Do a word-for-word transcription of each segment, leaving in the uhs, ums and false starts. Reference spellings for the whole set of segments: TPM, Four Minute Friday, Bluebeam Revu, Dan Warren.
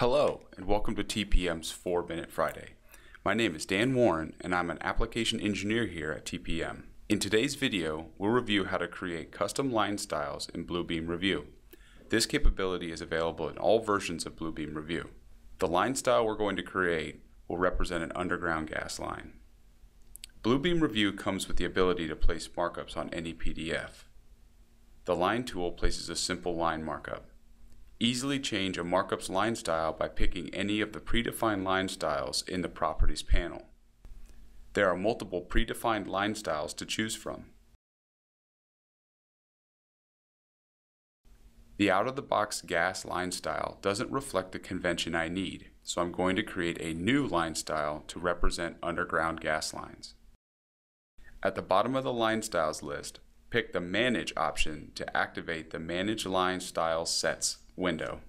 Hello, and welcome to T P M's four minute Friday. My name is Dan Warren, and I'm an application engineer here at T P M. In today's video, we'll review how to create custom line styles in Bluebeam Revu. This capability is available in all versions of Bluebeam Revu. The line style we're going to create will represent an underground gas line. Bluebeam Revu comes with the ability to place markups on any P D F. The line tool places a simple line markup. Easily change a markup's line style by picking any of the predefined line styles in the Properties panel. There are multiple predefined line styles to choose from. The out-of-the-box gas line style doesn't reflect the convention I need, so I'm going to create a new line style to represent underground gas lines. At the bottom of the line styles list, pick the Manage option to activate the Manage Line Style Sets window.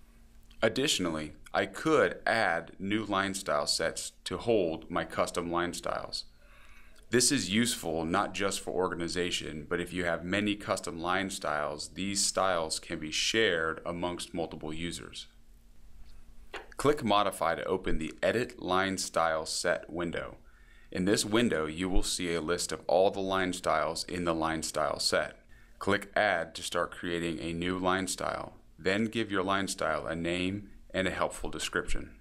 Additionally, I could add new line style sets to hold my custom line styles. This is useful not just for organization, but if you have many custom line styles, these styles can be shared amongst multiple users. Click Modify to open the Edit Line Style Set window. In this window, you will see a list of all the line styles in the line style set. Click Add to start creating a new line style. Then give your line style a name and a helpful description.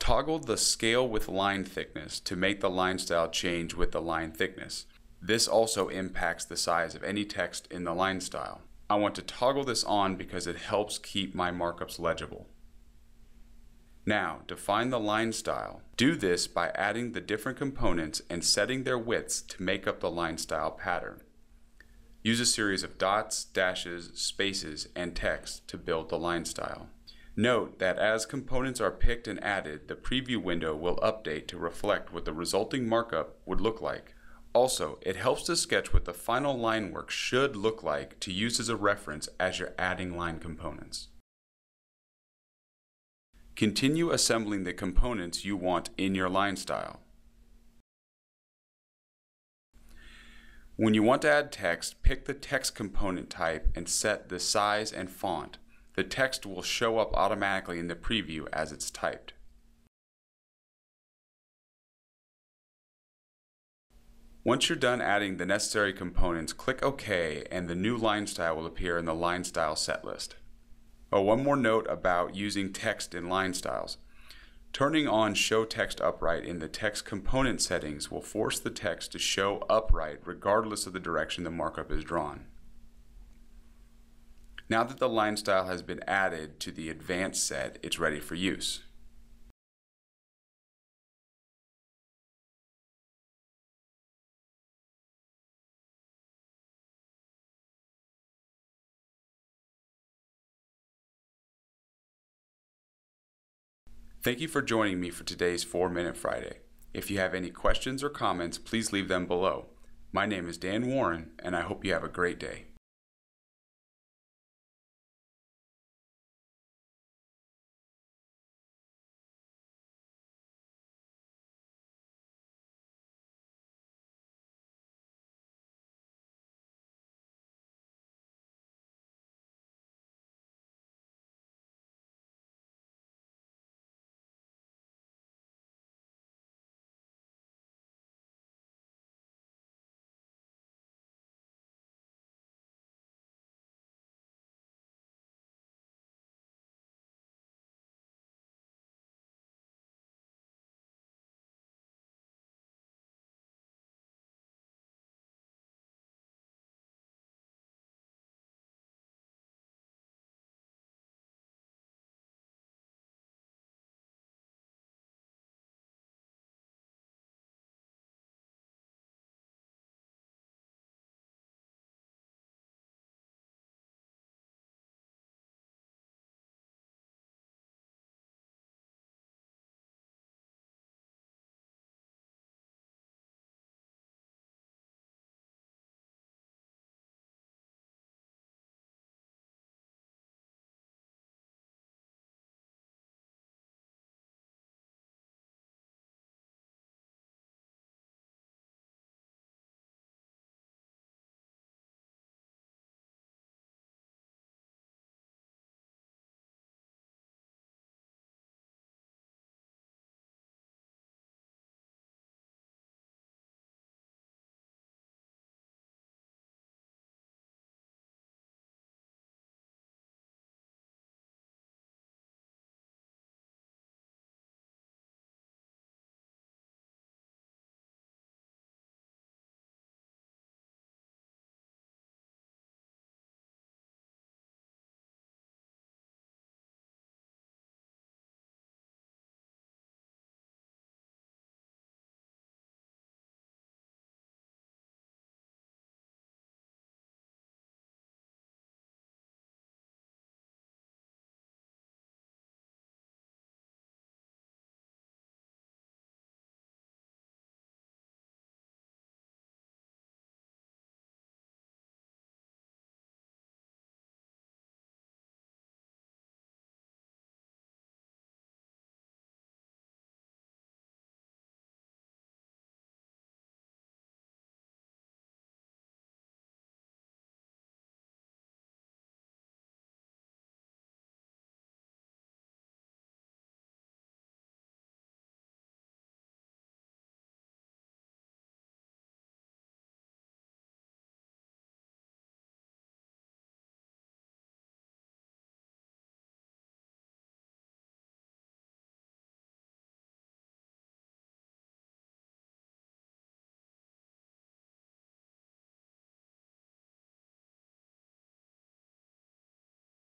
Toggle the Scale with Line Thickness to make the line style change with the line thickness. This also impacts the size of any text in the line style. I want to toggle this on because it helps keep my markups legible. Now, define the line style. Do this by adding the different components and setting their widths to make up the line style pattern. Use a series of dots, dashes, spaces, and text to build the line style. Note that as components are picked and added, the preview window will update to reflect what the resulting markup would look like. Also, it helps to sketch what the final line work should look like to use as a reference as you're adding line components. Continue assembling the components you want in your line style. When you want to add text, pick the text component type and set the size and font. The text will show up automatically in the preview as it's typed. Once you're done adding the necessary components, click OK and the new line style will appear in the line style set list. Oh, one more note about using text in line styles. Turning on Show Text Upright in the text component settings will force the text to show upright regardless of the direction the markup is drawn. Now that the line style has been added to the advanced set, it's ready for use. Thank you for joining me for today's four minute Friday. If you have any questions or comments, please leave them below. My name is Dan Warren, and I hope you have a great day.